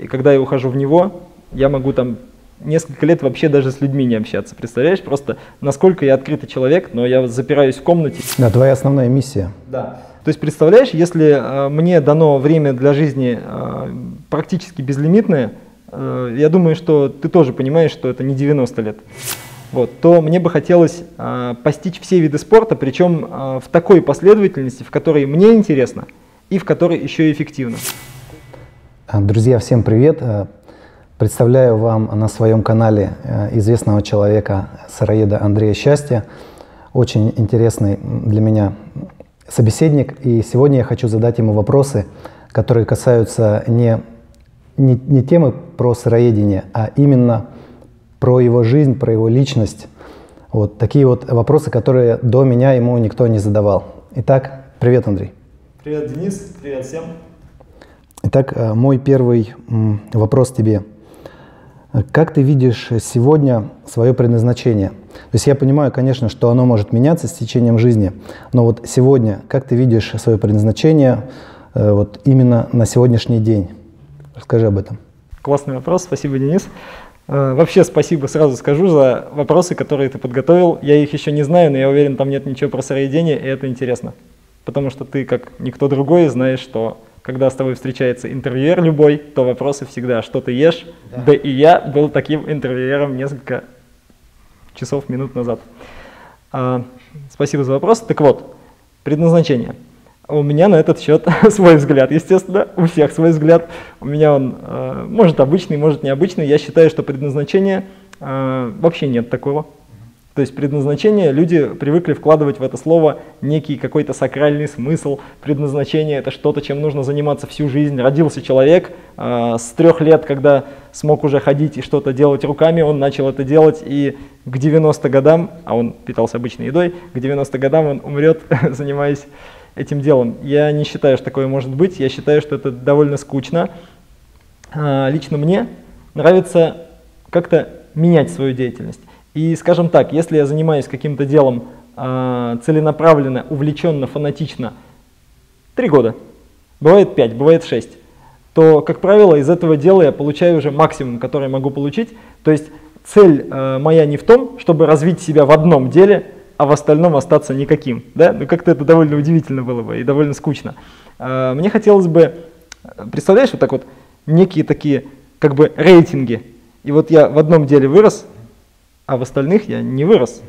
И когда я ухожу в него, я могу там несколько лет вообще даже с людьми не общаться. Представляешь, просто насколько я открытый человек, но я запираюсь в комнате. Да, твоя основная миссия. Да. То есть, представляешь, если мне дано время для жизни практически безлимитное, я думаю, что ты тоже понимаешь, что это не 90 лет, вот, то мне бы хотелось постичь все виды спорта, причем в такой последовательности, в которой мне интересно и в которой еще и эффективно. Друзья, всем привет! Представляю вам на своем канале известного человека, сыроеда Андрея Счастья. Очень интересный для меня собеседник, и сегодня я хочу задать ему вопросы, которые касаются не темы про сыроедение, а именно про его жизнь, про его личность. Вот такие вот вопросы, которые до меня ему никто не задавал. Итак, привет, Андрей. Привет, Денис. Привет всем. Итак, мой первый вопрос тебе. Как ты видишь сегодня свое предназначение? То есть я понимаю, конечно, что оно может меняться с течением жизни, но вот сегодня, как ты видишь свое предназначение вот именно на сегодняшний день? Расскажи об этом. Классный вопрос, спасибо, Денис. Вообще спасибо, сразу скажу, за вопросы, которые ты подготовил. Я их еще не знаю, но я уверен, там нет ничего про сыроедение, и это интересно. Потому что ты, как никто другой, знаешь, что когда с тобой встречается интервьюер любой, то вопросы всегда: что ты ешь? Да, да, и я был таким интервьюером несколько часов, минут назад. Спасибо за вопрос. Так вот, предназначение. У меня на этот счет свой взгляд, естественно, у всех свой взгляд. У меня он может обычный, может необычный. Я считаю, что предназначения вообще нет такого. То есть предназначение, люди привыкли вкладывать в это слово некий какой-то сакральный смысл. Предназначение — это что-то, чем нужно заниматься всю жизнь. Родился человек с 3 лет, когда смог уже ходить и что-то делать руками, он начал это делать, и к 90 годам, а он питался обычной едой, к 90 годам он умрет, занимаясь этим делом. Я не считаю, что такое может быть, я считаю, что это довольно скучно. Лично мне нравится как-то менять свою деятельность. И, скажем так, если я занимаюсь каким-то делом целенаправленно, увлеченно, фанатично 3 года, бывает 5, бывает 6, то, как правило, из этого дела я получаю уже максимум, который могу получить. То есть цель моя не в том, чтобы развить себя в одном деле, а в остальном остаться никаким. Да? Ну, как-то это довольно удивительно было бы и довольно скучно. Мне хотелось бы, представляешь, вот так вот, некие такие как бы рейтинги. И вот я в одном деле вырос, а в остальных я не вырос.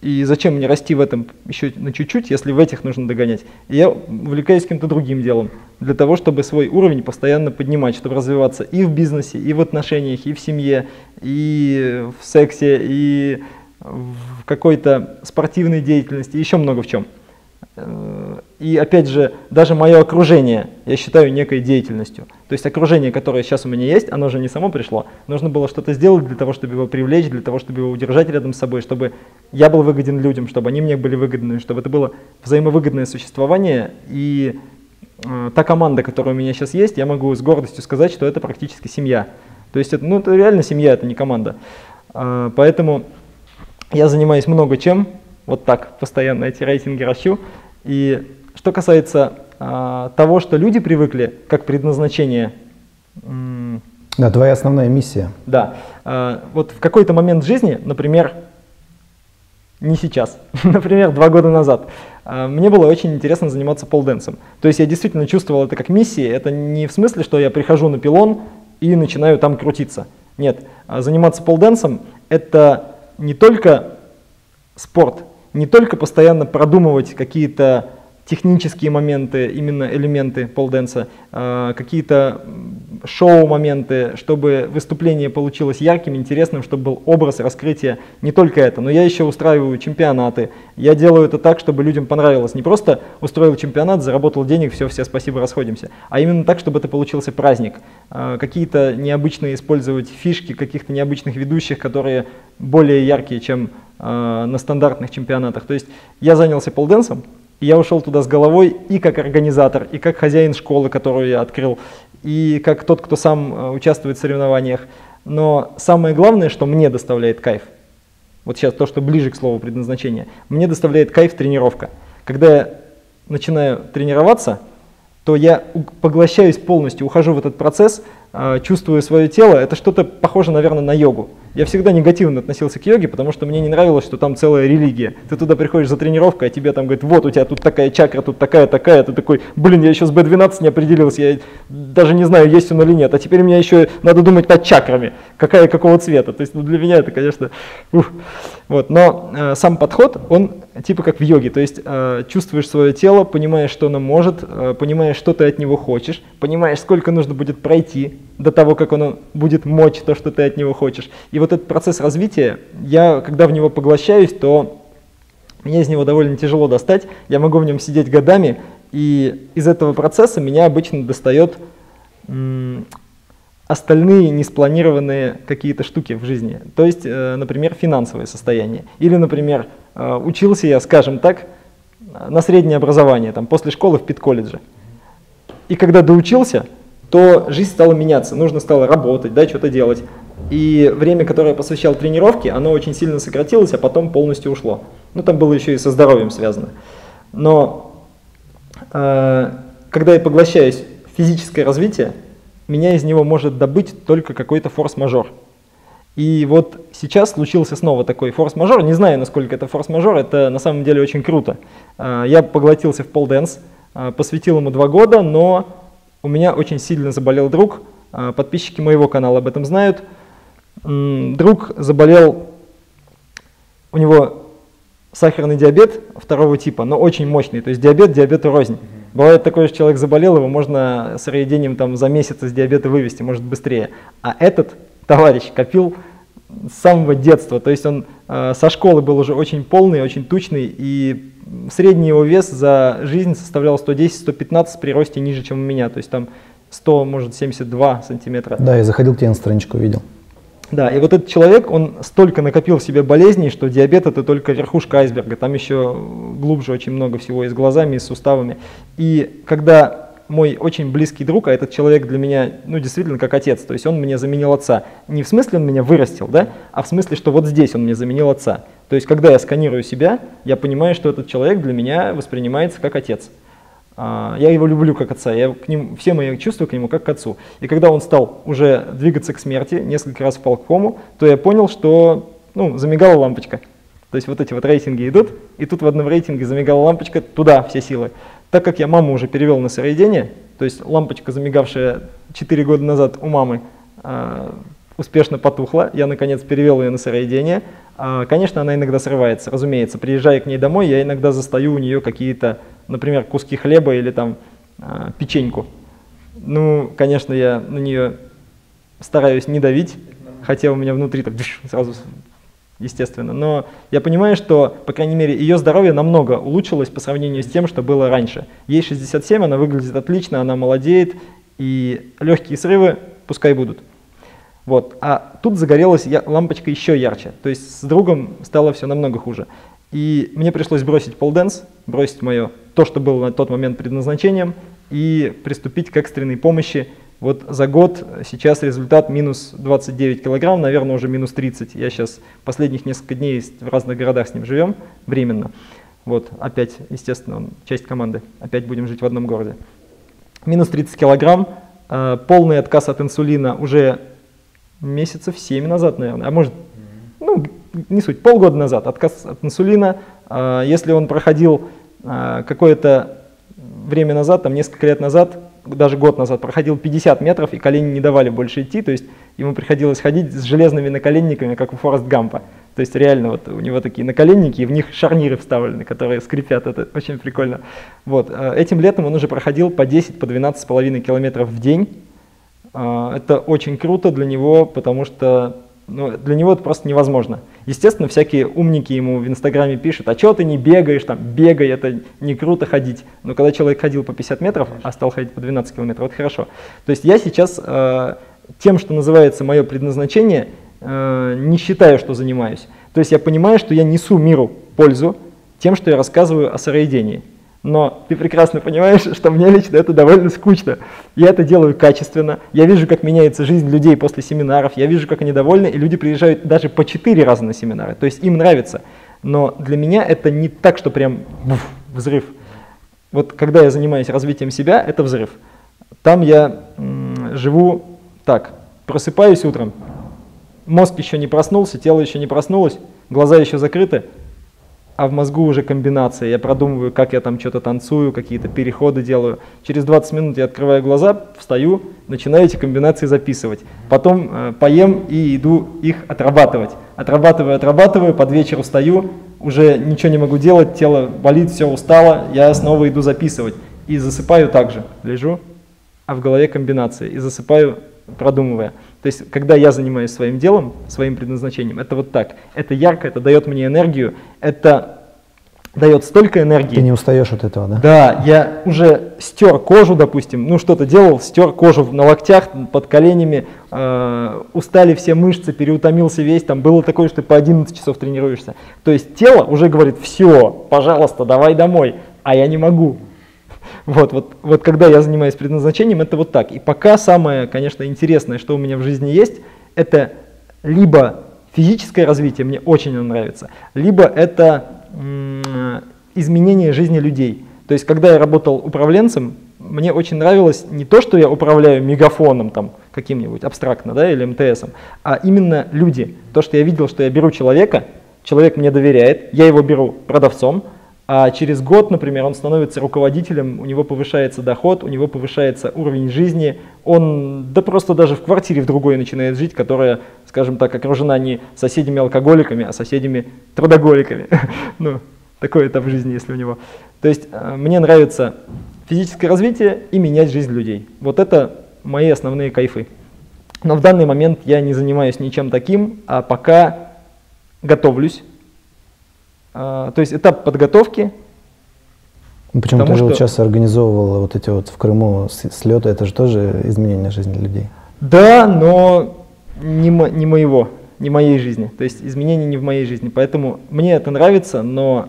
И зачем мне расти в этом еще на чуть-чуть, если в этих нужно догонять? И я увлекаюсь каким-то другим делом, для того, чтобы свой уровень постоянно поднимать, чтобы развиваться и в бизнесе, и в отношениях, и в семье, и в сексе, и в какой-то спортивной деятельности, еще много в чем. И опять же, даже мое окружение я считаю некой деятельностью. То есть окружение, которое сейчас у меня есть, оно же не само пришло. Нужно было что-то сделать для того, чтобы его привлечь, для того, чтобы его удержать рядом с собой, чтобы я был выгоден людям, чтобы они мне были выгодны, чтобы это было взаимовыгодное существование. И та команда, которая у меня сейчас есть, я могу с гордостью сказать, что это практически семья. То есть это, ну, это реально семья, это не команда. Поэтому я занимаюсь много чем. Вот так постоянно эти рейтинги ращу. И что касается того, что люди привыкли как предназначение. Да, твоя основная миссия. Да. Вот в какой-то момент жизни, например, не сейчас, например, 2 года назад, мне было очень интересно заниматься полденсом. То есть я действительно чувствовал это как миссией. Это не в смысле, что я прихожу на пилон и начинаю там крутиться. Нет, заниматься полденсом — это не только спорт, не только постоянно продумывать какие-то технические моменты, именно элементы полденса, какие-то шоу-моменты, чтобы выступление получилось ярким, интересным, чтобы был образ, раскрытие. Не только это, но я еще устраиваю чемпионаты. Я делаю это так, чтобы людям понравилось. Не просто устроил чемпионат, заработал денег, все, все, спасибо, расходимся. А именно так, чтобы это получился праздник. Какие-то необычные использовать фишки, каких-то необычных ведущих, которые более яркие, чем на стандартных чемпионатах. То есть я занялся полденсом, и я ушел туда с головой и как организатор, и как хозяин школы, которую я открыл, и как тот, кто сам участвует в соревнованиях. Но самое главное, что мне доставляет кайф, вот сейчас то, что ближе к слову предназначения, мне доставляет кайф тренировка. Когда я начинаю тренироваться, что я поглощаюсь полностью, ухожу в этот процесс, чувствую свое тело. Это что-то похоже, наверное, на йогу. Я всегда негативно относился к йоге, потому что мне не нравилось, что там целая религия. Ты туда приходишь за тренировкой, а тебе там говорят, вот у тебя тут такая чакра, тут такая-такая. Ты такой, блин, я еще с B12 не определился, я даже не знаю, есть он или нет. А теперь мне еще надо думать над чакрами, какая какого цвета. То есть ну, для меня это, конечно, вот. Но сам подход, он типа как в йоге. То есть чувствуешь свое тело, понимаешь, что оно может, понимаешь, что ты от него хочешь, понимаешь, сколько нужно будет пройти до того, как оно будет мочь то, что ты от него хочешь. И вот этот процесс развития, я, когда в него поглощаюсь, то мне из него довольно тяжело достать. Я могу в нем сидеть годами, и из этого процесса меня обычно достает остальные неспланированные какие-то штуки в жизни. То есть, например, финансовое состояние. Или, например, учился я, скажем так, на среднее образование, там, после школы в педколледже. И когда доучился, то жизнь стала меняться, нужно стало работать, да, что-то делать. И время, которое я посвящал тренировке, оно очень сильно сократилось, а потом полностью ушло. Ну, там было еще и со здоровьем связано. Но когда я поглощаюсь в физическое развитие, меня из него может добыть только какой-то форс-мажор. И вот сейчас случился снова такой форс-мажор. Не знаю, насколько это форс-мажор, это на самом деле очень круто. Я поглотился в полденс, посвятил ему 2 года, но... У меня очень сильно заболел друг, подписчики моего канала об этом знают. Друг заболел, у него сахарный диабет 2-го типа, но очень мощный, то есть диабет диабету рознь. Бывает такое, что человек заболел, его можно сыроедением там, за месяц из диабета вывести, может быстрее. А этот товарищ копил с самого детства, то есть он со школы был уже очень полный, очень тучный, и средний его вес за жизнь составлял 110-115 при росте ниже, чем у меня, то есть там 100, может, 72 сантиметра. Да, я заходил к тебе на страничку, видел. Да, и вот этот человек, он столько накопил в себе болезней, что диабет – это только верхушка айсберга, там еще глубже очень много всего и с глазами, и с суставами. И когда мой очень близкий друг, а этот человек для меня, ну, действительно, как отец, то есть он мне заменил отца. Не в смысле он меня вырастил, да, а в смысле, что вот здесь он мне заменил отца. То есть, когда я сканирую себя, я понимаю, что этот человек для меня воспринимается как отец. Я его люблю как отца, я к ним, все мои чувства к нему как к отцу. И когда он стал уже двигаться к смерти, несколько раз впал к кому, то я понял, что, ну, замигала лампочка. То есть вот эти вот рейтинги идут, и тут в одном рейтинге замигала лампочка, туда все силы. Так как я маму уже перевел на сыроедение, то есть лампочка, замигавшая 4 года назад у мамы, успешно потухла, я наконец перевел ее на сыроедение. Конечно, она иногда срывается, разумеется. Приезжая к ней домой, я иногда застаю у нее какие-то, например, куски хлеба или там печеньку. Ну, конечно, я на нее стараюсь не давить, хотя у меня внутри так сразу... естественно, но я понимаю, что, по крайней мере, ее здоровье намного улучшилось по сравнению с тем, что было раньше. Ей 67, она выглядит отлично, она молодеет, и легкие срывы пускай будут. Вот. А тут загорелась лампочка еще ярче, то есть с другом стало все намного хуже. И мне пришлось бросить полденс, бросить мое, то, что было на тот момент предназначением, и приступить к экстренной помощи. Вот за год сейчас результат минус 29 килограмм, наверное, уже минус 30. Я сейчас последних несколько дней в разных городах с ним живем временно. Вот, опять, естественно, он часть команды, опять будем жить в одном городе. Минус 30 килограмм, полный отказ от инсулина уже месяцев 7 назад, наверное, а может, ну, не суть, полгода назад. Отказ от инсулина, если он проходил какое-то время назад, там несколько лет назад, даже год назад проходил 50 метров, и колени не давали больше идти, то есть ему приходилось ходить с железными наколенниками, как у Форест Гампа. То есть реально вот у него такие наколенники, и в них шарниры вставлены, которые скрипят, это очень прикольно. Вот. Этим летом он уже проходил по 10-12,5 километров в день. Это очень круто для него, потому что ну, для него это просто невозможно. Естественно, всякие умники ему в Инстаграме пишут, а чего ты не бегаешь, там, бегай, это не круто ходить. Но когда человек ходил по 50 метров, а стал ходить по 12 километров, это хорошо. То есть я сейчас тем, что называется мое предназначение, не считаю, что занимаюсь. То есть я понимаю, что я несу миру пользу тем, что я рассказываю о сыроедении. Но ты прекрасно понимаешь, что мне лично это довольно скучно. Я это делаю качественно, я вижу, как меняется жизнь людей после семинаров, я вижу, как они довольны, и люди приезжают даже по 4 раза на семинары, то есть им нравится. Но для меня это не так, что прям взрыв. вот когда я занимаюсь развитием себя, это взрыв. Там я живу так, просыпаюсь утром, мозг еще не проснулся, тело еще не проснулось, глаза еще закрыты, а в мозгу уже комбинации. Я продумываю, как я там что-то танцую, какие-то переходы делаю. Через 20 минут я открываю глаза, встаю, начинаю эти комбинации записывать. Потом поем и иду их отрабатывать. Отрабатываю, под вечер встаю, уже ничего не могу делать, тело болит, все устало, я снова иду записывать. И засыпаю также, лежу, а в голове комбинации. И засыпаю, продумывая. То есть, когда я занимаюсь своим делом, своим предназначением, это вот так. Это ярко, это дает мне энергию, это дает столько энергии. Ты не устаешь от этого, да? Да, я уже стер кожу, допустим, ну что-то делал, стер кожу на локтях, под коленями, устали все мышцы, переутомился весь, там было такое, что по 11 часов тренируешься. То есть тело уже говорит, все, пожалуйста, давай домой, а я не могу. Вот когда я занимаюсь предназначением, это вот так. И пока самое, конечно, интересное, что у меня в жизни есть, это либо физическое развитие, мне очень оно нравится, либо это изменение жизни людей. То есть, когда я работал управленцем, мне очень нравилось не то, что я управляю мегафоном там каким-нибудь абстрактно, да, или МТСом, а именно люди. То, что я видел, что я беру человека, человек мне доверяет, я его беру продавцом, а через год, например, он становится руководителем, у него повышается доход, у него повышается уровень жизни, он да просто даже в квартире в другой начинает жить, которая, скажем так, окружена не соседями-алкоголиками, а соседями-трудоголиками. Ну, такой этап жизни, если у него. То есть мне нравится физическое развитие и менять жизнь людей. Вот это мои основные кайфы. Но в данный момент я не занимаюсь ничем таким, а пока готовлюсь. То есть этап подготовки. Почему ты же вот сейчас организовывал вот эти вот в Крыму слеты, это же тоже изменение жизни людей. Да, но не моей жизни. То есть изменения не в моей жизни. Поэтому мне это нравится, но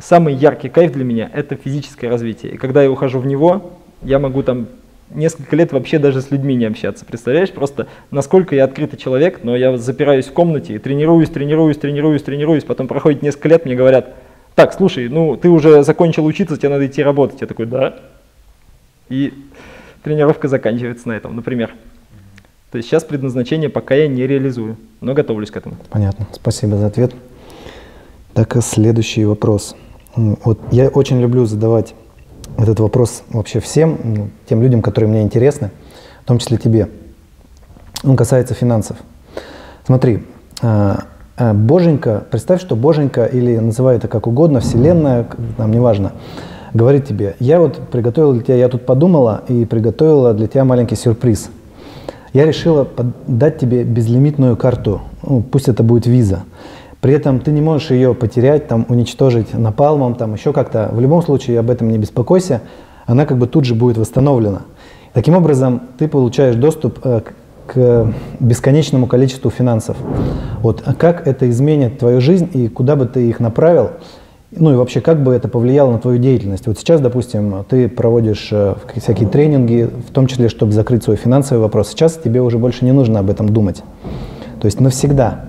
самый яркий кайф для меня – это физическое развитие. И когда я ухожу в него, я могу там несколько лет вообще даже с людьми не общаться. Представляешь, просто насколько я открытый человек, но я запираюсь в комнате и тренируюсь, потом проходит несколько лет, мне говорят, так, слушай, ну ты уже закончил учиться, тебе надо идти работать. Я такой, да. И тренировка заканчивается на этом, например. То есть сейчас предназначение пока я не реализую, но готовлюсь к этому. Понятно, спасибо за ответ. Так, следующий вопрос. Вот я очень люблю задавать этот вопрос вообще всем, тем людям, которые мне интересны, в том числе тебе. Он касается финансов. Смотри, Боженька, представь, что Боженька, или называй это как угодно, Вселенная, там неважно, говорит тебе, я вот приготовила для тебя, я тут подумала и приготовила для тебя маленький сюрприз. Я решила дать тебе безлимитную карту, ну, пусть это будет виза. При этом ты не можешь ее потерять, там, уничтожить напалмом, там, еще как-то. В любом случае, об этом не беспокойся, она как бы тут же будет восстановлена. Таким образом, ты получаешь доступ к бесконечному количеству финансов. Вот. А как это изменит твою жизнь и куда бы ты их направил? Ну и вообще, как бы это повлияло на твою деятельность? Вот сейчас, допустим, ты проводишь всякие тренинги, в том числе, чтобы закрыть свой финансовый вопрос. Сейчас тебе уже больше не нужно об этом думать. То есть навсегда.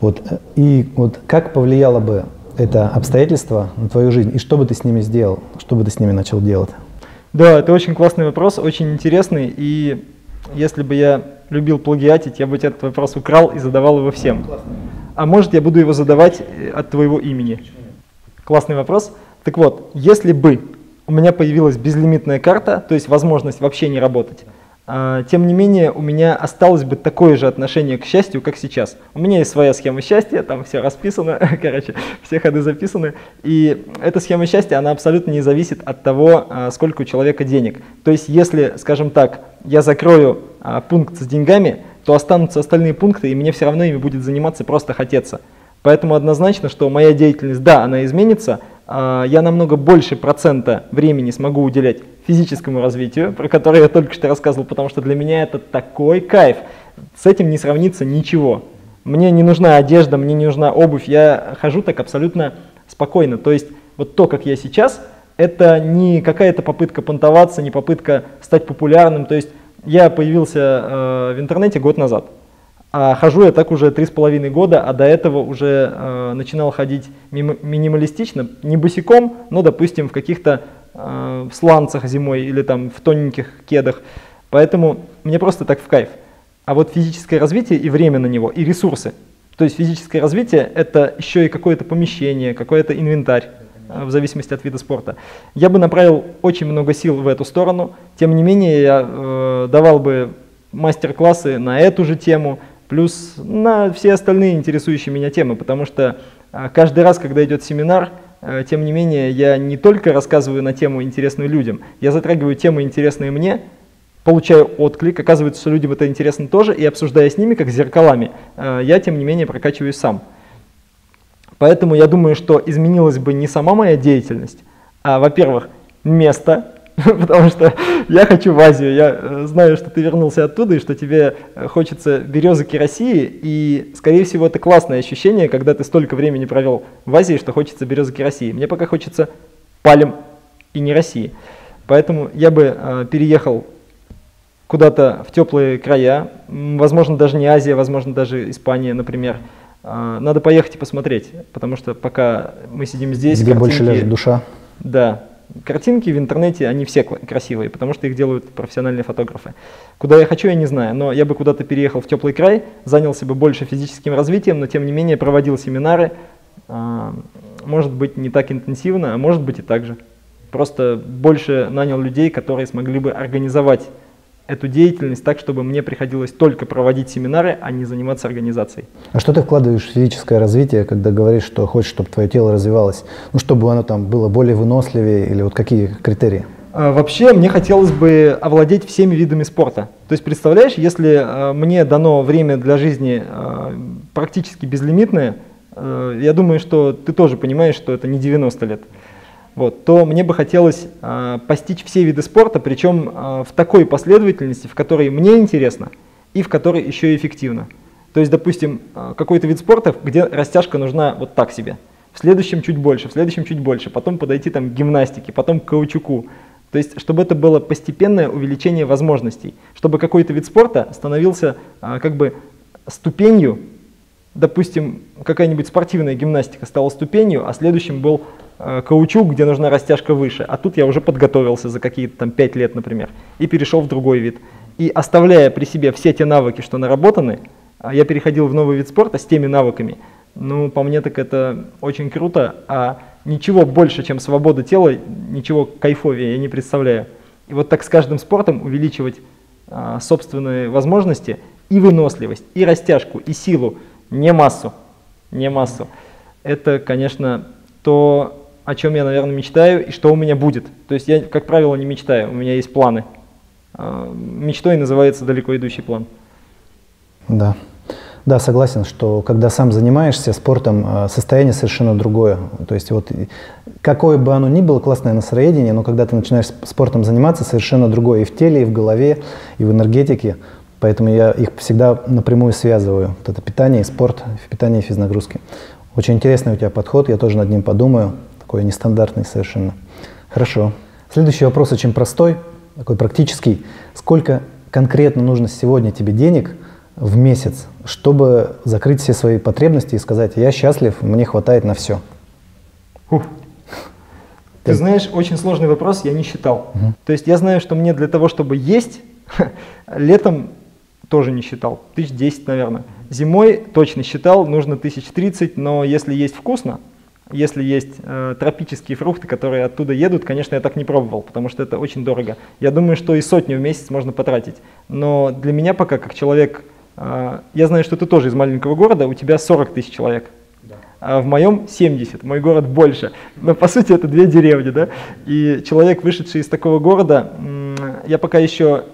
Вот. И вот как повлияло бы это обстоятельство на твою жизнь, и что бы ты с ними сделал, что бы ты с ними начал делать? Да, это очень классный вопрос, очень интересный, и если бы я любил плагиатить, я бы этот вопрос украл и задавал его всем. А может, я буду его задавать от твоего имени? Классный вопрос. Так вот, если бы у меня появилась безлимитная карта, то есть возможность вообще не работать, тем не менее, у меня осталось бы такое же отношение к счастью, как сейчас. У меня есть своя схема счастья, там все расписано, короче, все ходы записаны. И эта схема счастья, она абсолютно не зависит от того, сколько у человека денег. То есть, если, скажем так, я закрою пункт с деньгами, то останутся остальные пункты, и мне все равно ими будет заниматься просто хотеться. Поэтому однозначно, что моя деятельность, да, она изменится, я намного больше процента времени смогу уделять физическому развитию, про которое я только что рассказывал, потому что для меня это такой кайф. С этим не сравнится ничего. Мне не нужна одежда, мне не нужна обувь, я хожу так абсолютно спокойно. То есть вот то, как я сейчас, это не какая-то попытка понтоваться, не попытка стать популярным. То есть я появился в интернете год назад. А хожу я так уже 3,5 года, а до этого уже начинал ходить минималистично, не босиком, но, допустим, в каких-то в сланцах зимой или там в тоненьких кедах. Поэтому мне просто так в кайф. А вот физическое развитие и время на него, и ресурсы. То есть физическое развитие – это еще и какое-то помещение, какой-то инвентарь, в зависимости от вида спорта. Я бы направил очень много сил в эту сторону. Тем не менее, я давал бы мастер-классы на эту же тему, плюс на все остальные интересующие меня темы, потому что каждый раз, когда идет семинар, тем не менее, я не только рассказываю на тему, интересную людям, я затрагиваю темы, интересные мне, получаю отклик, оказывается, что людям это интересно тоже, и обсуждая с ними, как с зеркалами, я, тем не менее, прокачиваюсь сам. Поэтому я думаю, что изменилась бы не сама моя деятельность, а, во-первых, место, потому что я хочу в Азию, я знаю, что ты вернулся оттуда, и что тебе хочется березки России, и, скорее всего, это классное ощущение, когда ты столько времени провел в Азии, что хочется березки России. Мне пока хочется пальм и не России. Поэтому я бы переехал куда-то в теплые края, возможно, даже не Азия, возможно, даже Испания, например. Надо поехать и посмотреть, потому что пока мы сидим здесь… Где больше лежит душа. Да. Картинки в интернете, они все красивые, потому что их делают профессиональные фотографы. Куда я хочу, я не знаю, но я бы куда-то переехал в теплый край, занялся бы больше физическим развитием, но тем не менее проводил семинары, может быть, не так интенсивно, а может быть и так же. Просто больше нанял людей, которые смогли бы организовать эту деятельность так, чтобы мне приходилось только проводить семинары, а не заниматься организацией. А что ты вкладываешь в физическое развитие, когда говоришь, что хочешь, чтобы твое тело развивалось? Ну, чтобы оно там было более выносливее, или вот какие критерии? Вообще, мне хотелось бы овладеть всеми видами спорта. То есть, представляешь, если мне дано время для жизни практически безлимитное, я думаю, что ты тоже понимаешь, что это не 90 лет. Вот, то мне бы хотелось постичь все виды спорта, причем в такой последовательности, в которой мне интересно и в которой еще и эффективно. То есть, допустим, какой-то вид спорта, где растяжка нужна вот так себе, в следующем чуть больше, в следующем чуть больше, потом подойти там, к гимнастике, потом к каучуку. То есть, чтобы это было постепенное увеличение возможностей, чтобы какой-то вид спорта становился как бы ступенью, допустим, какая-нибудь спортивная гимнастика стала ступенью, а следующим был каучук, где нужна растяжка выше, а тут я уже подготовился за какие-то там 5 лет, например, и перешел в другой вид. И оставляя при себе все те навыки, что наработаны, я переходил в новый вид спорта с теми навыками. Ну, по мне так это очень круто, а ничего больше, чем свобода тела, ничего кайфовее я не представляю. И вот так с каждым спортом увеличивать собственные возможности и выносливость, и растяжку, и силу, не массу. Это, конечно, то, о чем я, наверное, мечтаю и что у меня будет. То есть я, как правило, не мечтаю, у меня есть планы. Мечтой называется далеко идущий план. Да. Да, согласен, что когда сам занимаешься спортом, состояние совершенно другое. То есть вот какое бы оно ни было, классное настроение, но когда ты начинаешь спортом заниматься, совершенно другое и в теле, и в голове, и в энергетике. Поэтому я их всегда напрямую связываю. Вот это питание и спорт, питание и физнагрузки. Очень интересный у тебя подход, я тоже над ним подумаю. Такой нестандартный совершенно. Хорошо. Следующий вопрос очень простой, такой практический. Сколько конкретно нужно сегодня тебе денег в месяц, чтобы закрыть все свои потребности и сказать, я счастлив, мне хватает на все? Ты знаешь, очень сложный вопрос, я не считал. То есть я знаю, что мне для того, чтобы есть, летом тоже не считал, 1010, наверное. Зимой точно считал, нужно 1030, но если есть вкусно, если есть тропические фрукты, которые оттуда едут, конечно, я так не пробовал, потому что это очень дорого. Я думаю, что и сотню в месяц можно потратить. Но для меня пока, как человек, я знаю, что ты тоже из маленького города, у тебя 40 тысяч человек. Да. А в моем 70, мой город больше. Но по сути это две деревни, да? И человек, вышедший из такого города, я пока еще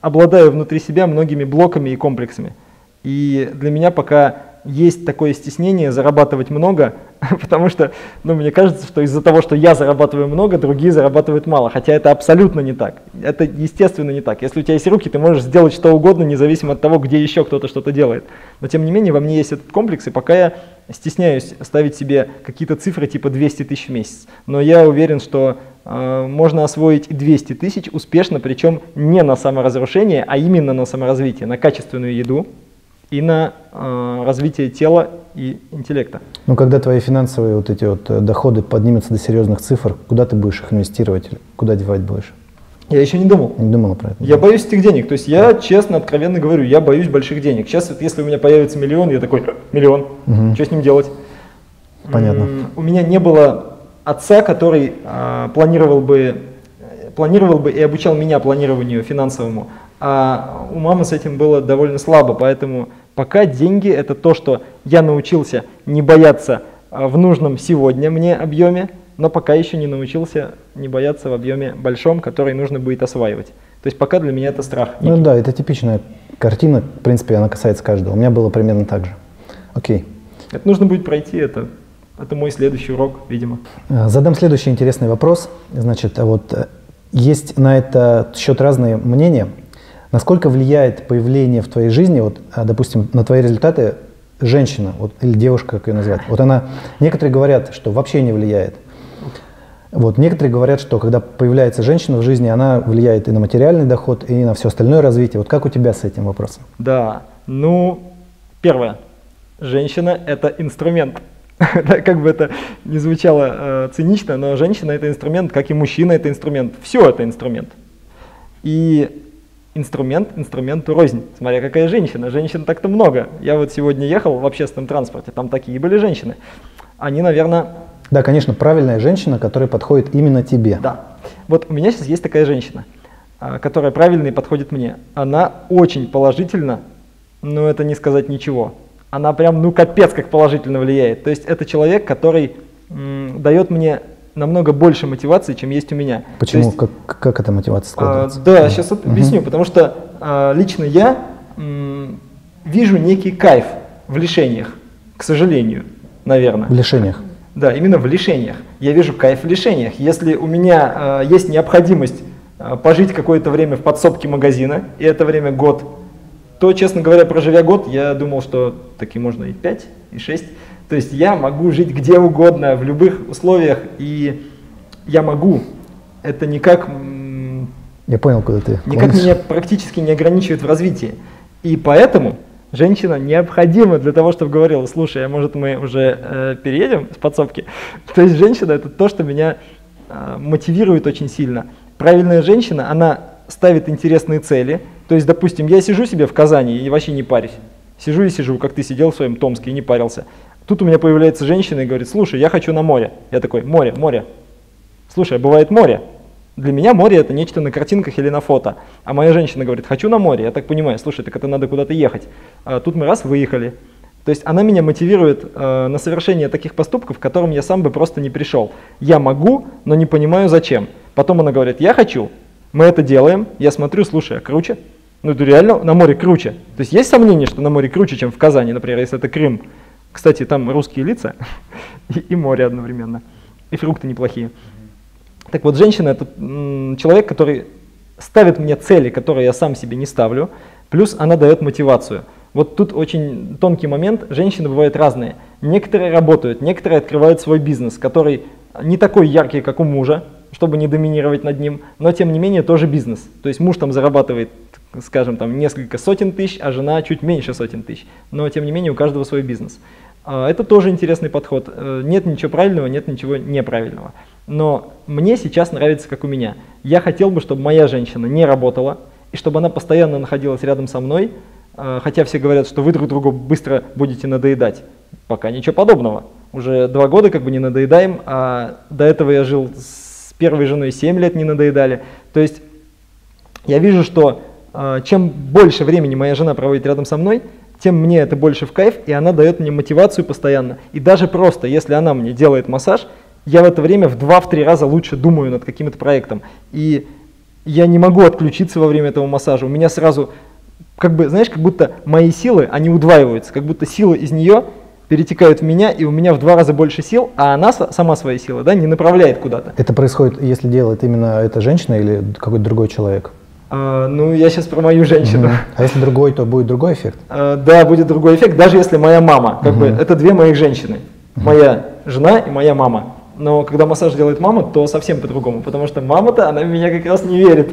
обладаю внутри себя многими блоками и комплексами. И для меня пока есть такое стеснение зарабатывать много, потому что, ну, мне кажется, что из-за того, что я зарабатываю много, другие зарабатывают мало. Хотя это абсолютно не так. Это естественно не так. Если у тебя есть руки, ты можешь сделать что угодно, независимо от того, где еще кто-то что-то делает. Но тем не менее, во мне есть этот комплекс, и пока я стесняюсь ставить себе какие-то цифры типа 200 тысяч в месяц. Но я уверен, что можно освоить 200 тысяч успешно, причем не на саморазрушение, а именно на саморазвитие, на качественную еду, и на развитие тела и интеллекта. Ну, когда твои финансовые вот эти вот доходы поднимутся до серьезных цифр, куда ты будешь их инвестировать, куда девать будешь? Я еще не думал. Не думал про это. Я боюсь этих денег. То есть я честно, откровенно говорю, я боюсь больших денег. Сейчас вот если у меня появится миллион, я такой, миллион, что с ним делать? Понятно. У меня не было отца, который планировал бы и обучал меня планированию финансовому. А у мамы с этим было довольно слабо, поэтому пока деньги – это то, что я научился не бояться в нужном сегодня мне объеме, но пока еще не научился не бояться в объеме большом, который нужно будет осваивать. То есть пока для меня это страх. Ну да, это типичная картина, в принципе, она касается каждого. У меня было примерно так же. Окей. Это нужно будет пройти, это мой следующий урок, видимо. Задам следующий интересный вопрос. Значит, вот есть на этот счет разные мнения. Насколько влияет появление в твоей жизни, вот, допустим, на твои результаты женщина, вот, или девушка, как ее назвать? Вот она, некоторые говорят, что вообще не влияет. Вот, некоторые говорят, что когда появляется женщина в жизни, она влияет и на материальный доход, и на все остальное развитие. Вот как у тебя с этим вопросом? Да, ну, первое. Женщина – это инструмент. Как бы это ни звучало цинично, но женщина – это инструмент, как и мужчина – это инструмент. Все это инструмент. И инструмент инструменту рознь. Смотря какая женщина. Женщин так-то много. Я вот сегодня ехал в общественном транспорте, там такие были женщины. Они, наверное… Да, конечно, правильная женщина, которая подходит именно тебе. Да. Вот у меня сейчас есть такая женщина, которая правильно и подходит мне. Она очень положительна, но это не сказать ничего. Она прям, ну, капец, как положительно влияет. То есть это человек, который дает мне намного больше мотивации, чем есть у меня. Почему? Есть, как эта мотивация складывается? Да, сейчас объясню. Потому что лично я вижу некий кайф в лишениях, к сожалению, наверное. В лишениях? Да, именно в лишениях. Я вижу кайф в лишениях. Если у меня есть необходимость пожить какое-то время в подсобке магазина, и это время год, то, честно говоря, проживя год, я думал, что таки можно и 5, и 6. То есть я могу жить где угодно, в любых условиях, и я могу. Это никак… Я понял, куда ты клонишь. Никак меня практически не ограничивает в развитии. И поэтому женщина необходима для того, чтобы говорила, слушай, а может мы уже переедем с подсобки? То есть женщина – это то, что меня мотивирует очень сильно. Правильная женщина, она ставит интересные цели. То есть, допустим, я сижу себе в Казани и вообще не парюсь. Сижу и сижу, как ты сидел в своем Томске и не парился. Тут у меня появляется женщина и говорит, слушай, я хочу на море. Я такой, море, море. Слушай, а бывает море? Для меня море это нечто на картинках или на фото. А моя женщина говорит, хочу на море. Я так понимаю, слушай, так это надо куда-то ехать. А тут мы раз выехали. То есть она меня мотивирует на совершение таких поступков, к которым я сам бы просто не пришел. Я могу, но не понимаю зачем. Потом она говорит, я хочу. Мы это делаем, я смотрю, слушай, а круче? Ну это реально на море круче. То есть есть сомнение, что на море круче, чем в Казани, например, если это Крым. Кстати, там русские лица и море одновременно, и фрукты неплохие. Так вот, женщина – это человек, который ставит мне цели, которые я сам себе не ставлю, плюс она дает мотивацию. Вот тут очень тонкий момент, женщины бывают разные. Некоторые работают, некоторые открывают свой бизнес, который не такой яркий, как у мужа, чтобы не доминировать над ним, но тем не менее тоже бизнес. То есть муж там зарабатывает, скажем, там несколько сотен тысяч, а жена чуть меньше сотен тысяч, но тем не менее у каждого свой бизнес. Это тоже интересный подход. Нет ничего правильного, нет ничего неправильного. Но мне сейчас нравится, как у меня. Я хотел бы, чтобы моя женщина не работала, и чтобы она постоянно находилась рядом со мной, хотя все говорят, что вы друг другу быстро будете надоедать. Пока ничего подобного. Уже 2 года как бы не надоедаем, а до этого я жил с первой женой 7 лет не надоедали. То есть я вижу, что чем больше времени моя жена проводит рядом со мной, тем мне это больше в кайф, и она дает мне мотивацию постоянно. И даже просто, если она мне делает массаж, я в это время в 2-3 раза лучше думаю над каким-то проектом. И я не могу отключиться во время этого массажа. У меня сразу, как бы, знаешь, как будто мои силы, они удваиваются, как будто силы из нее перетекают в меня, и у меня в 2 раза больше сил, а она сама свои силы, да, не направляет куда-то. Это происходит, если делает именно эта женщина или какой-то другой человек? Ну, я сейчас про мою женщину. А если другой, то будет другой эффект? Да, будет другой эффект, даже если моя мама. Как бы, это 2 моих женщины. Моя жена и моя мама. но когда массаж делает мама, то совсем по-другому, потому что мама-то, она в меня как раз не верит.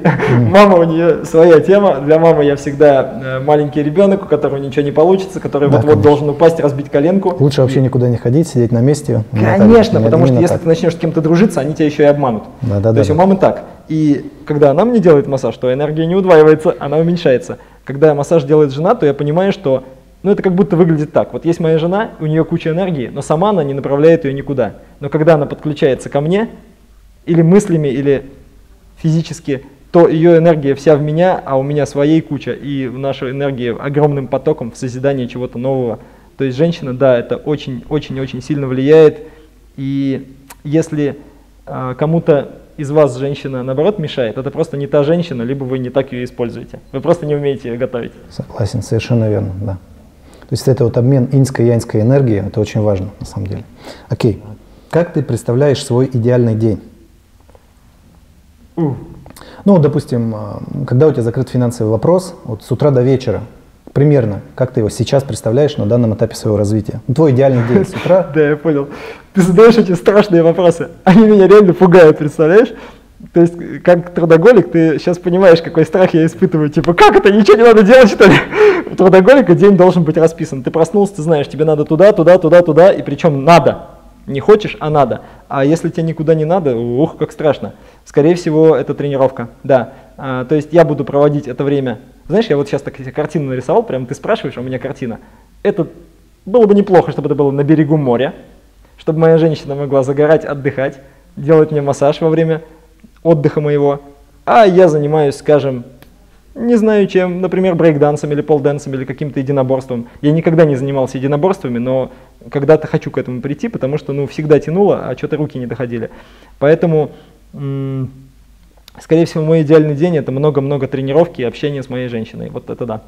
Мама, у нее своя тема, для мамы я всегда маленький ребенок, у которого ничего не получится, который вот-вот должен упасть, разбить коленку. Лучше вообще никуда не ходить, сидеть на месте. Конечно, потому что если ты начнешь с кем-то дружиться, они тебя еще и обманут. То есть у мамы так. И когда она мне делает массаж, то энергия не удваивается, она уменьшается. Когда массаж делает жена, то я понимаю, что ну, это как будто выглядит так. Вот есть моя жена, у нее куча энергии, но сама она не направляет ее никуда. Но когда она подключается ко мне, или мыслями, или физически, то ее энергия вся в меня, а у меня своей куча. И наша энергия огромным потоком в созидании чего-то нового. То есть женщина, да, это очень-очень-очень сильно влияет. И если кому-то из вас женщина, наоборот, мешает, это просто не та женщина, либо вы не так ее используете. Вы просто не умеете ее готовить. Согласен, совершенно верно, да. То есть это вот обмен иньской и яньской энергии, это очень важно на самом деле. Окей. Как ты представляешь свой идеальный день? Ну, допустим, когда у тебя закрыт финансовый вопрос, вот с утра до вечера, примерно, как ты его сейчас представляешь на данном этапе своего развития? Твой идеальный день с утра. Да, я понял. Ты задаешь эти страшные вопросы. Они меня реально пугают, представляешь? То есть, как трудоголик, ты сейчас понимаешь, какой страх я испытываю. Типа, как это? Ничего не надо делать, что ли? У трудоголика день должен быть расписан. Ты проснулся, ты знаешь, тебе надо туда, туда, туда, туда, и причем надо. Не хочешь, а надо. А если тебе никуда не надо, ух, как страшно. Скорее всего, это тренировка, да. То есть я буду проводить это время. Знаешь, я вот сейчас так картину нарисовал, прям ты спрашиваешь, у меня картина. Это было бы неплохо, чтобы это было на берегу моря, чтобы моя женщина могла загорать, отдыхать, делать мне массаж во время отдыха моего. А я занимаюсь, скажем, не знаю чем, например, брейкдансом или полдансом или каким-то единоборством. Я никогда не занимался единоборствами, но когда-то хочу к этому прийти, потому что, ну, всегда тянуло, а что-то руки не доходили. Поэтому, скорее всего, мой идеальный день – это много-много тренировки и общения с моей женщиной. Вот это да.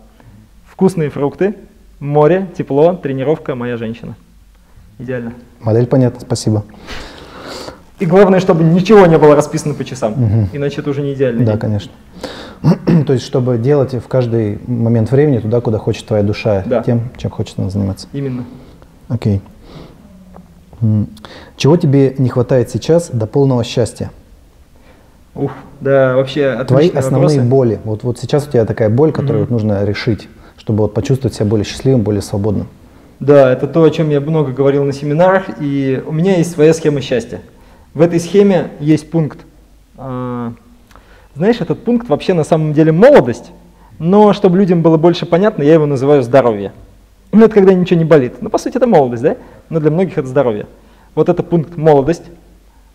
Вкусные фрукты, море, тепло, тренировка, моя женщина. Идеально. Модель понятна, спасибо. И главное, чтобы ничего не было расписано по часам, иначе это уже не идеальный день. Да, конечно. То есть, чтобы делать в каждый момент времени туда, куда хочет твоя душа, да, тем, чем хочет она заниматься. Именно. Окей. Чего тебе не хватает сейчас до полного счастья? Ух, да, вообще отличные вопросы. Твои основные боли. Вот сейчас у тебя такая боль, которую нужно решить, чтобы вот почувствовать себя более счастливым, более свободным. Да, это то, о чем я много говорил на семинарах, и у меня есть своя схема счастья. В этой схеме есть пункт. Знаешь, этот пункт вообще на самом деле молодость, но чтобы людям было больше понятно, я его называю здоровье. Ну, это когда ничего не болит. Ну, по сути, это молодость, да? Но для многих это здоровье. Вот это пункт молодость.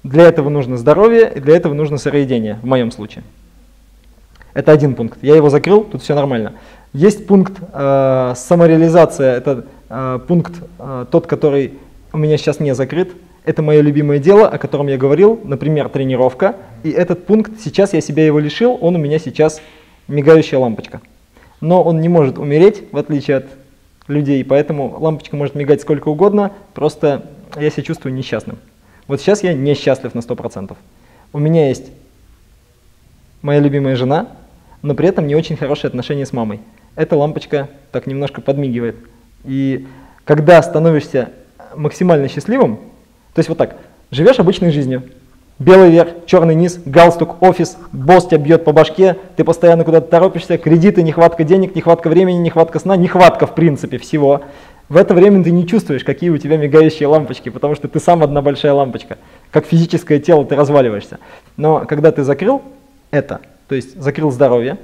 Для этого нужно здоровье, и для этого нужно сыроедение, в моем случае. Это один пункт. Я его закрыл, тут все нормально. Есть пункт самореализация, это пункт тот, который у меня сейчас не закрыт. Это мое любимое дело, о котором я говорил, например, тренировка. И этот пункт, сейчас я себя его лишил, он у меня сейчас мигающая лампочка. Но он не может умереть, в отличие от людей, поэтому лампочка может мигать сколько угодно, просто я себя чувствую несчастным. Вот сейчас я несчастлив на 100%. У меня есть моя любимая жена, но при этом не очень хорошие отношения с мамой. Эта лампочка так немножко подмигивает. И когда становишься максимально счастливым, то есть вот так, живешь обычной жизнью, белый верх, черный низ, галстук, офис, босс тебя бьет по башке, ты постоянно куда-то торопишься, кредиты, нехватка денег, нехватка времени, нехватка сна, нехватка в принципе всего. В это время ты не чувствуешь, какие у тебя мигающие лампочки, потому что ты сам одна большая лампочка, как физическое тело ты разваливаешься. Но когда ты закрыл это, то есть закрыл здоровье,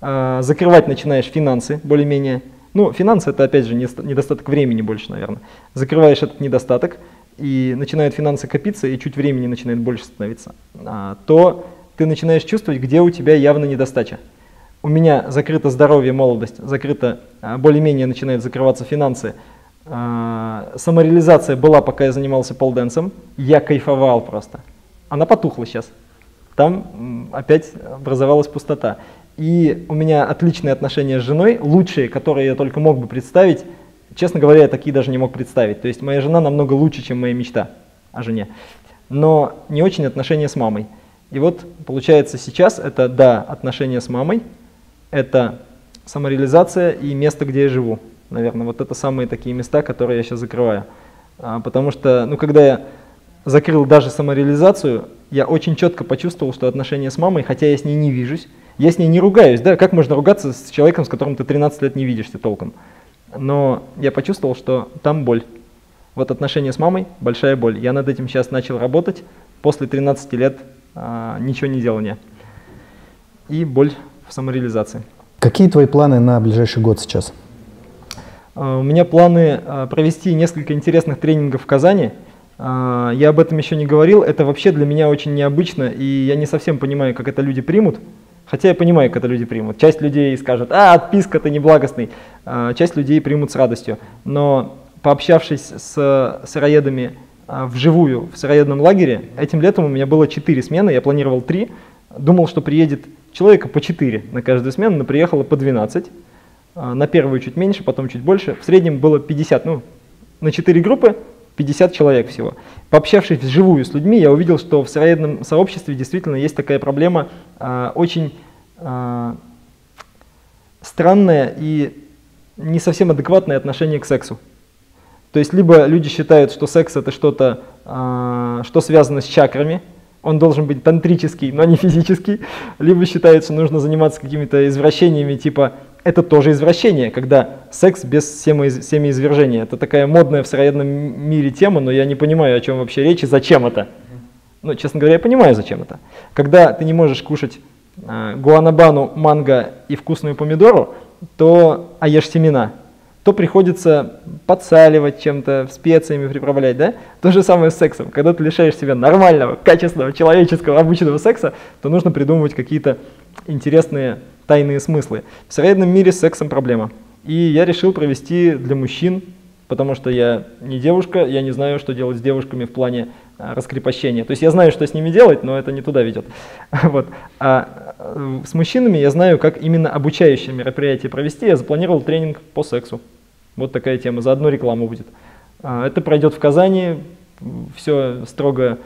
закрывать начинаешь финансы более-менее, ну финансы это опять же недостаток времени больше, наверное, закрываешь этот недостаток, и начинают финансы копиться, и чуть времени начинает больше становиться, то ты начинаешь чувствовать, где у тебя явно недостача. У меня закрыто здоровье, молодость, закрыто, более-менее начинают закрываться финансы. Самореализация была, пока я занимался полденсом, я кайфовал просто. Она потухла сейчас, там опять образовалась пустота. И у меня отличные отношения с женой, лучшие, которые я только мог бы представить. Честно говоря, я такие даже не мог представить. То есть моя жена намного лучше, чем моя мечта о жене. Но не очень отношения с мамой. И вот получается сейчас это, да, отношения с мамой, это самореализация и место, где я живу. Наверное, вот это самые такие места, которые я сейчас закрываю. Потому что, ну, когда я закрыл даже самореализацию, я очень четко почувствовал, что отношения с мамой, хотя я с ней не вижусь, я с ней не ругаюсь, да, как можно ругаться с человеком, с которым ты 13 лет не видишься толком, но я почувствовал, что там боль. Вот отношения с мамой – большая боль. Я над этим сейчас начал работать после 13 лет ничего не делания. И боль в самореализации. Какие твои планы на ближайший год сейчас? У меня планы провести несколько интересных тренингов в Казани. Я об этом еще не говорил. Это вообще для меня очень необычно, и я не совсем понимаю, как это люди примут. Хотя я понимаю, как это люди примут. Часть людей скажет: «А, отписка, ты неблагостный». Часть людей примут с радостью. Но пообщавшись с сыроедами вживую в сыроедном лагере, этим летом у меня было 4 смены, я планировал 3, думал, что приедет человека по 4 на каждую смену, но приехало по 12, на первую чуть меньше, потом чуть больше, в среднем было 50, ну, на 4 группы 50 человек всего. Пообщавшись вживую с людьми, я увидел, что в сыроедном сообществе действительно есть такая проблема, очень странное и не совсем адекватное отношение к сексу. То есть либо люди считают, что секс — это что-то, что связано с чакрами, он должен быть тантрический, но не физический, либо считают, что нужно заниматься какими-то извращениями, типа это тоже извращение, когда секс без семяизвержения. Это такая модная в сыроедном мире тема, но я не понимаю, о чем вообще речь и зачем это. Ну, честно говоря, я понимаю, зачем это. Когда ты не можешь кушать гуанабану, манго и вкусную помидору, то ешь семена. То приходится подсаливать чем-то, специями приправлять, да? То же самое с сексом. Когда ты лишаешь себя нормального, качественного, человеческого, обычного секса, то нужно придумывать какие-то интересные тайные смыслы. В сыроедном мире с сексом проблема. И я решил провести для мужчин, потому что я не девушка, я не знаю, что делать с девушками в плане раскрепощения. То есть я знаю, что с ними делать, но это не туда ведет. Вот. А с мужчинами я знаю, как именно обучающее мероприятие провести. Я запланировал тренинг по сексу. Вот такая тема, заодно реклама будет. Это пройдет в Казани, все строго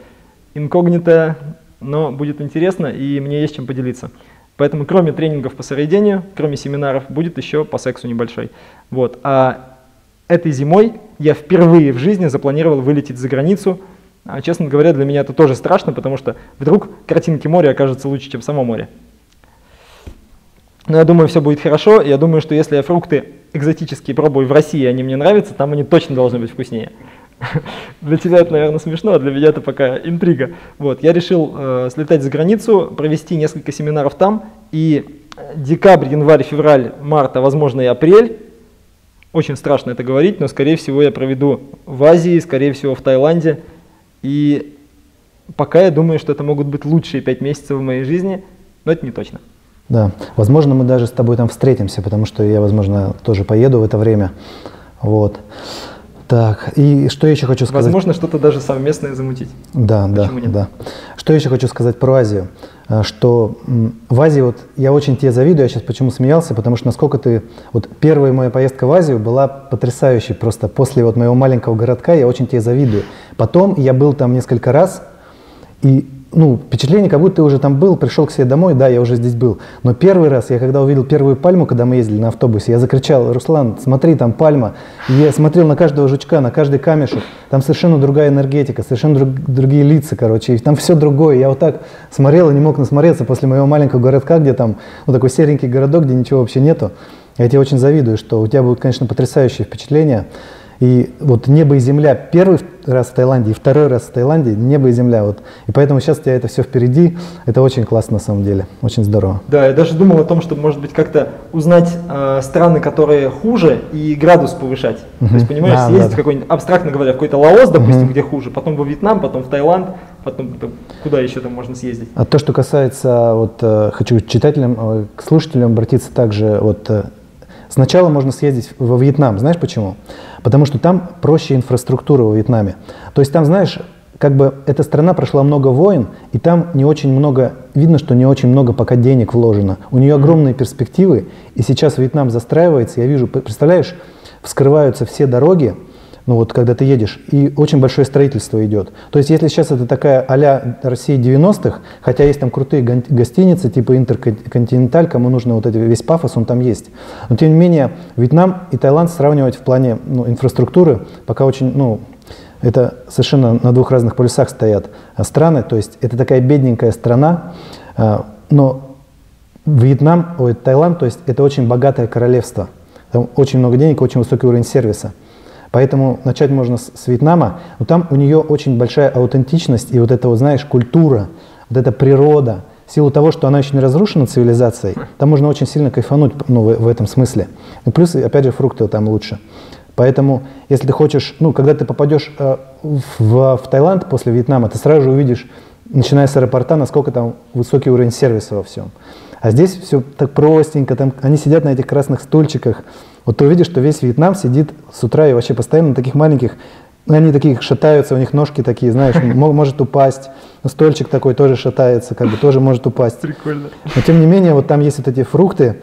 инкогнито, но будет интересно, и мне есть чем поделиться. Поэтому кроме тренингов по сыроедению, кроме семинаров, будет еще по сексу небольшой. Вот. А этой зимой я впервые в жизни запланировал вылететь за границу. Честно говоря, для меня это тоже страшно, потому что вдруг картинки моря окажутся лучше, чем само море. Но я думаю, все будет хорошо. Я думаю, что если я фрукты экзотические пробую в России, они мне нравятся, там они точно должны быть вкуснее. Для тебя это, наверное, смешно, а для меня это пока интрига. Вот, я решил слетать за границу, провести несколько семинаров там, и декабрь, январь, февраль, март, а возможно и апрель, очень страшно это говорить, но скорее всего я проведу в Азии, скорее всего в Таиланде, и пока я думаю, что это могут быть лучшие 5 месяцев в моей жизни, но это не точно. Да, возможно, мы даже с тобой там встретимся, потому что я, возможно, тоже поеду в это время. Вот. Так, и что я еще хочу сказать? Возможно, что-то даже совместное замутить. Да, почему да, нет? Да. Что я еще хочу сказать про Азию? Что в Азии, вот я очень тебе завидую, я сейчас почему смеялся, потому что насколько ты... Вот первая моя поездка в Азию была потрясающей, просто после вот моего маленького городка я очень тебе завидую. Потом я был там несколько раз, и... Ну, впечатление, как будто ты уже там был, пришел к себе домой, да, я уже здесь был. Но первый раз, я когда увидел первую пальму, когда мы ездили на автобусе, я закричал: «Руслан, смотри, там пальма». И я смотрел на каждого жучка, на каждый камешек. Там совершенно другая энергетика, совершенно другие лица, короче. И там все другое. Я вот так смотрел и не мог насмотреться после моего маленького городка, где там, ну, такой серенький городок, где ничего вообще нету. Я тебе очень завидую, что у тебя будут, конечно, потрясающие впечатления. И вот небо и земля, первый раз в Таиланде и второй раз в Таиланде, небо и земля. Вот. И поэтому сейчас у тебя это все впереди, это очень классно на самом деле, очень здорово. Да, я даже думал о том, чтобы, может быть, как-то узнать страны, которые хуже, и градус повышать. То есть, понимаешь, да, съездить да, в какой-нибудь, абстрактно говоря, в какой-то Лаос, допустим, где хуже, потом во Вьетнам, потом в Таиланд, потом куда еще там можно съездить. А то, что касается, вот хочу к читателям, к слушателям обратиться также, вот... Сначала можно съездить во Вьетнам. Знаешь почему? Потому что там проще инфраструктура во Вьетнаме. То есть там, знаешь, как бы эта страна прошла много войн, и там не очень много, видно, что не очень много пока денег вложено. У нее огромные перспективы, и сейчас Вьетнам застраивается. Я вижу, представляешь, вскрываются все дороги, ну вот когда ты едешь, и очень большое строительство идет. То есть если сейчас это такая а-ля Россия 90-х, хотя есть там крутые гостиницы типа Интерконтиненталь, кому нужно вот этот весь пафос, он там есть. Но тем не менее Вьетнам и Таиланд сравнивать в плане инфраструктуры пока очень, Это совершенно на двух разных полюсах стоят страны, то есть это такая бедненькая страна, но Вьетнам, ой, Таиланд, то есть это очень богатое королевство, там очень много денег, очень высокий уровень сервиса. Поэтому начать можно с Вьетнама, но там у нее очень большая аутентичность и вот эта, вот, знаешь, культура, вот эта природа. В силу того, что она еще не разрушена цивилизацией, там можно очень сильно кайфануть, ну, в этом смысле. И плюс, опять же, фрукты там лучше. Поэтому, если ты хочешь, ну, когда ты попадешь в Таиланд после Вьетнама, ты сразу же увидишь, начиная с аэропорта, насколько там высокий уровень сервиса во всем. А здесь все так простенько, там они сидят на этих красных стульчиках. Вот ты увидишь, что весь Вьетнам сидит с утра и вообще постоянно на таких маленьких, они такие шатаются, у них ножки такие, знаешь, может упасть. Стольчик такой тоже шатается, как бы тоже может упасть. Прикольно. Но тем не менее, вот там есть вот эти фрукты,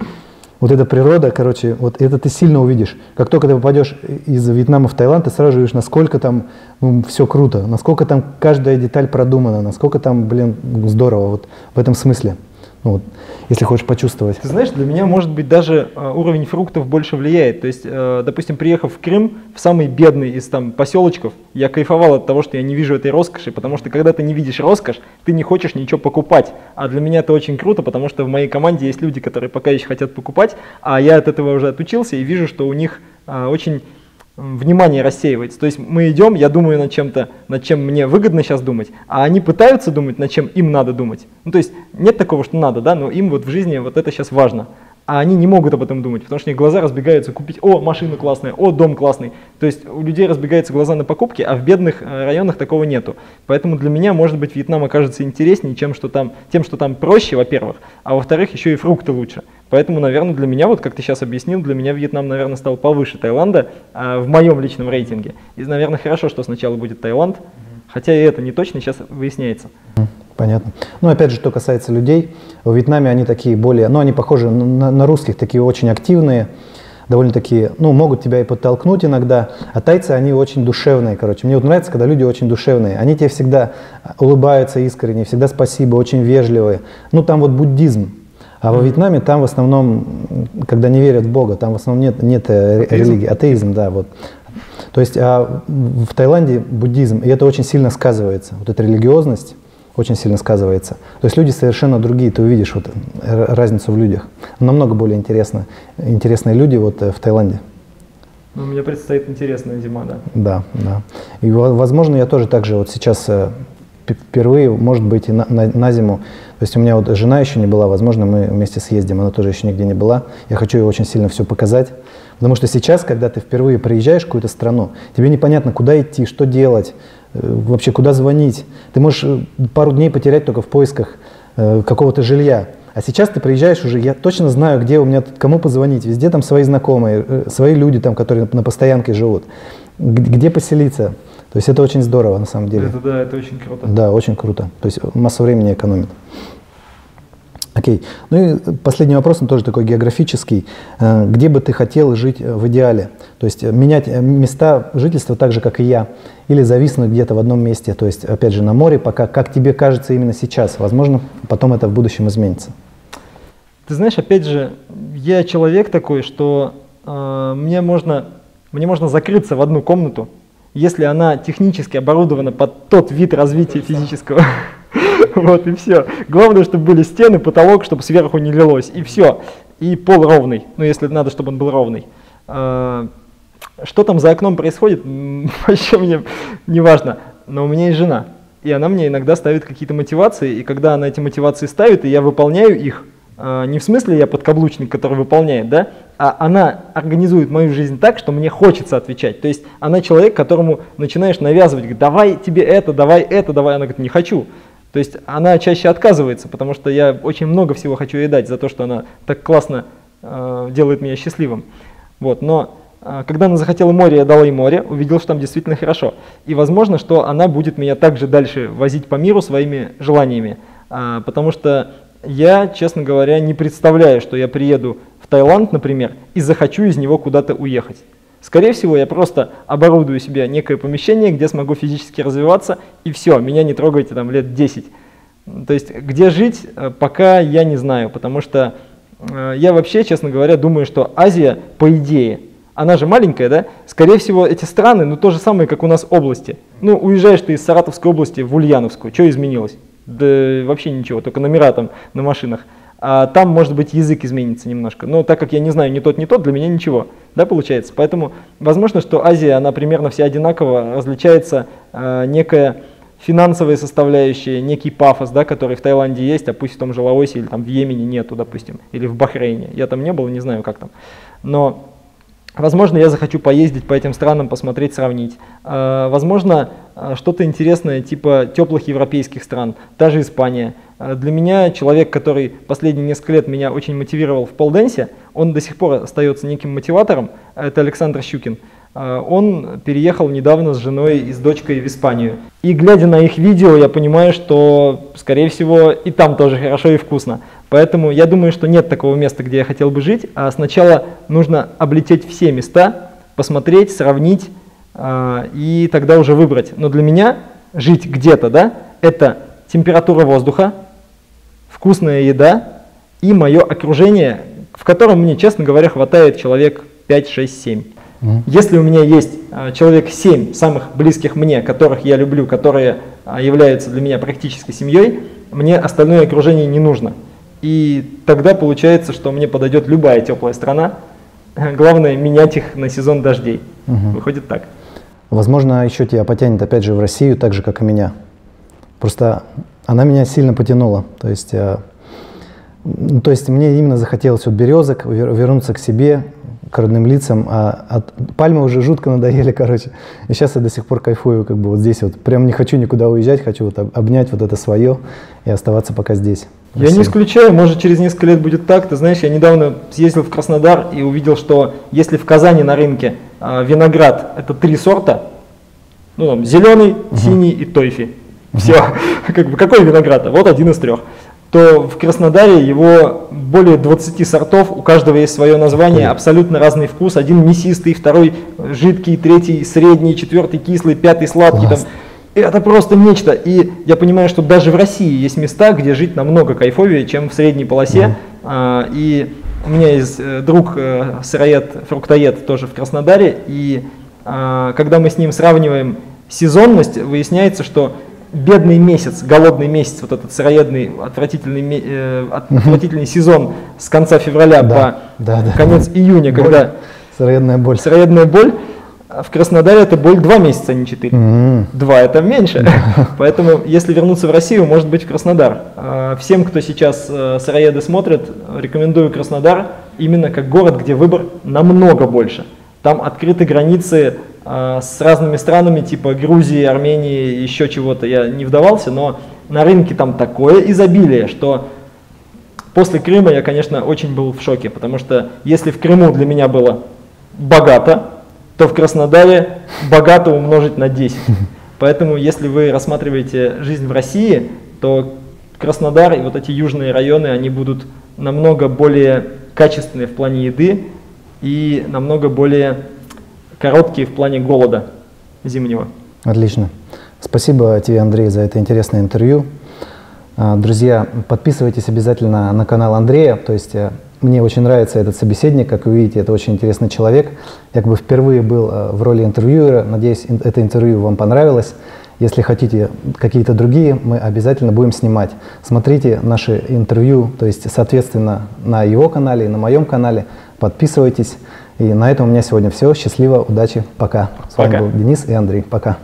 вот эта природа, короче, вот это ты сильно увидишь. Как только ты попадешь из Вьетнама в Таиланд, ты сразу же видишь, насколько там, ну, все круто, насколько там каждая деталь продумана, насколько там, блин, здорово, вот в этом смысле. Ну, вот, если хочешь почувствовать. Ты знаешь, для меня, может быть, даже уровень фруктов больше влияет. То есть, допустим, приехав в Крым, в самый бедный из там поселочков, я кайфовал от того, что я не вижу этой роскоши, потому что когда ты не видишь роскошь, ты не хочешь ничего покупать. А для меня это очень круто, потому что в моей команде есть люди, которые пока еще хотят покупать, а я от этого уже отучился и вижу, что у них очень внимание рассеивается. То есть мы идем, я думаю над чем-то, над чем мне выгодно сейчас думать, а они пытаются думать, над чем им надо думать. Ну, то есть нет такого, что надо, да, но им вот в жизни вот это сейчас важно. А они не могут об этом думать, потому что у них глаза разбегаются купить, о, машина классная, о, дом классный. То есть у людей разбегаются глаза на покупки, а в бедных районах такого нету. Поэтому для меня, может быть, Вьетнам окажется интереснее, чем что там, тем, что там проще, во-первых, а во-вторых, еще и фрукты лучше. Поэтому, наверное, для меня, вот как ты сейчас объяснил, для меня Вьетнам, наверное, стал повыше Таиланда в моем личном рейтинге. И, наверное, хорошо, что сначала будет Таиланд, хотя и это не точно, сейчас выясняется. Понятно. Ну, опять же, что касается людей, в Вьетнаме они такие более, ну, они похожи на русских, такие очень активные, довольно такие, ну, могут тебя и подтолкнуть иногда, а тайцы, они очень душевные, короче. Мне вот нравится, когда люди очень душевные, они тебе всегда улыбаются искренне, всегда спасибо, очень вежливые. Ну, там вот буддизм. А во Вьетнаме там в основном, когда не верят в Бога, там в основном нет религии, атеизм, да, вот. То есть в Таиланде буддизм, и это очень сильно сказывается, вот эта религиозность очень сильно сказывается. То есть люди совершенно другие, ты увидишь вот разницу в людях. Намного более интересные люди вот в Таиланде. Ну, мне предстоит интересная зима, да? Да, да. И, возможно, я тоже так же вот сейчас впервые, может быть, и на зиму. То есть у меня вот жена еще не была, возможно, мы вместе съездим, она тоже еще нигде не была. Я хочу ей очень сильно все показать. Потому что сейчас, когда ты впервые приезжаешь в какую-то страну, тебе непонятно, куда идти, что делать, вообще куда звонить. Ты можешь пару дней потерять только в поисках какого-то жилья. А сейчас ты приезжаешь уже, я точно знаю, где у меня, кому позвонить. Везде там свои знакомые, свои люди, там, которые на постоянке живут. Где поселиться. То есть это очень здорово на самом деле. Это, да, это очень круто. Да, очень круто. То есть массу времени экономит. Окей. Ну и последний вопрос, он тоже такой географический. Где бы ты хотел жить в идеале? То есть менять места жительства так же, как и я, или зависнуть где-то в одном месте, то есть, опять же, на море, пока, как тебе кажется именно сейчас. Возможно, потом это в будущем изменится. Ты знаешь, опять же, я человек такой, что мне можно закрыться в одну комнату, если она технически оборудована под тот вид развития физического. Вот и все. Главное, чтобы были стены, потолок, чтобы сверху не лилось. И все. И пол ровный. Ну, если надо, чтобы он был ровный. Что там за окном происходит, вообще мне не важно. Но у меня есть жена. И она мне иногда ставит какие-то мотивации. И когда она эти мотивации ставит, и я выполняю их, не в смысле я подкаблучник, который выполняет, да, а она организует мою жизнь так, что мне хочется отвечать. То есть она человек, которому начинаешь навязывать, говорит, давай тебе это, давай. Она говорит, не хочу. То есть она чаще отказывается, потому что я очень много всего хочу ей дать за то, что она так классно делает меня счастливым. Вот. Но когда она захотела море, я дала ей море, увидел, что там действительно хорошо. И возможно, что она будет меня также дальше возить по миру своими желаниями. Потому что я, честно говоря, не представляю, что я приеду в Таиланд, например, и захочу из него куда-то уехать. Скорее всего, я просто оборудую себе некое помещение, где смогу физически развиваться, и все, меня не трогайте там лет 10. То есть, где жить, пока я не знаю, потому что я вообще, честно говоря, думаю, что Азия, по идее, она же маленькая, да? Скорее всего, эти страны, ну, то же самое, как у нас области. Ну, уезжаешь ты из Саратовской области в Ульяновскую, что изменилось? Да вообще ничего, только номера там на машинах. А там, может быть, язык изменится немножко. Но так как я не знаю ни тот, для меня ничего, да, получается? Поэтому, возможно, что Азия, она примерно вся одинаково, различается некая финансовая составляющая, некий пафос, да, который в Таиланде есть, а пусть в том же Лаосе или там в Йемене нету, допустим, или в Бахрейне. Я там не был, не знаю, как там. Но, возможно, я захочу поездить по этим странам, посмотреть, сравнить. Возможно, что-то интересное, типа теплых европейских стран, та же Испания. Для меня, человек, который последние несколько лет меня очень мотивировал в полденсе, он до сих пор остается неким мотиватором, это Александр Щукин. Он переехал недавно с женой и с дочкой в Испанию. И глядя на их видео, я понимаю, что, скорее всего, и там тоже хорошо и вкусно. Поэтому я думаю, что нет такого места, где я хотел бы жить. А сначала нужно облететь все места, посмотреть, сравнить и тогда уже выбрать. Но для меня жить где-то, да, это температура воздуха, вкусная еда и мое окружение, в котором мне, честно говоря, хватает человек 5, 6, 7. Если у меня есть человек 7 самых близких мне, которых я люблю, которые являются для меня практически семьей, мне остальное окружение не нужно. И тогда получается, что мне подойдет любая теплая страна. Главное, менять их на сезон дождей. Выходит так. Возможно, еще тебя потянет опять же в Россию, так же, как и меня. Просто она меня сильно потянула. То есть мне именно захотелось от березок вернуться к себе, к родным лицам, а от пальмы уже жутко надоели, короче. И сейчас я до сих пор кайфую, как бы вот здесь вот. Прям не хочу никуда уезжать, хочу вот обнять вот это свое и оставаться пока здесь. Я не исключаю, может, через несколько лет будет так. Ты знаешь, я недавно съездил в Краснодар и увидел, что если в Казани на рынке виноград, это 3 сорта, ну там зеленый, синий и тойфи. Все, как бы какой виноград? Вот 1 из 3. То в Краснодаре его более 20 сортов, у каждого есть свое название, абсолютно разный вкус, 1 мясистый, 2 жидкий, 3 средний, 4 кислый, 5 сладкий. Там. Это просто нечто. И я понимаю, что даже в России есть места, где жить намного кайфовее, чем в средней полосе. И у меня есть друг, сыроед, фруктоед, тоже в Краснодаре, и когда мы с ним сравниваем сезонность, выясняется, что бедный месяц, голодный месяц, вот этот сыроедный, отвратительный сезон с конца февраля по конец июня, боль, когда сыроедная боль, в Краснодаре это боль 2 месяца, а не 4. 2 это меньше. Поэтому, если вернуться в Россию, может быть, в Краснодар. Всем, кто сейчас сыроеды смотрит, рекомендую Краснодар именно как город, где выбор намного больше. Там открыты границы с разными странами, типа Грузии, Армении, еще чего-то, я не вдавался, но на рынке там такое изобилие, что после Крыма я, конечно, очень был в шоке, потому что если в Крыму для меня было богато, то в Краснодаре богато умножить на 10. Поэтому, если вы рассматриваете жизнь в России, то Краснодар и вот эти южные районы, они будут намного более качественные в плане еды и намного более короткие в плане голода зимнего. Отлично. Спасибо тебе, Андрей, за это интересное интервью. Друзья, подписывайтесь обязательно на канал Андрея. То есть мне очень нравится этот собеседник, как вы видите, это очень интересный человек. Я как бы впервые был в роли интервьюера. Надеюсь, это интервью вам понравилось. Если хотите какие-то другие, мы обязательно будем снимать. Смотрите наши интервью, то есть, соответственно, на его канале и на моем канале. Подписывайтесь. И на этом у меня сегодня все. Счастливо, удачи, пока. С вами был Денис и Андрей. Пока.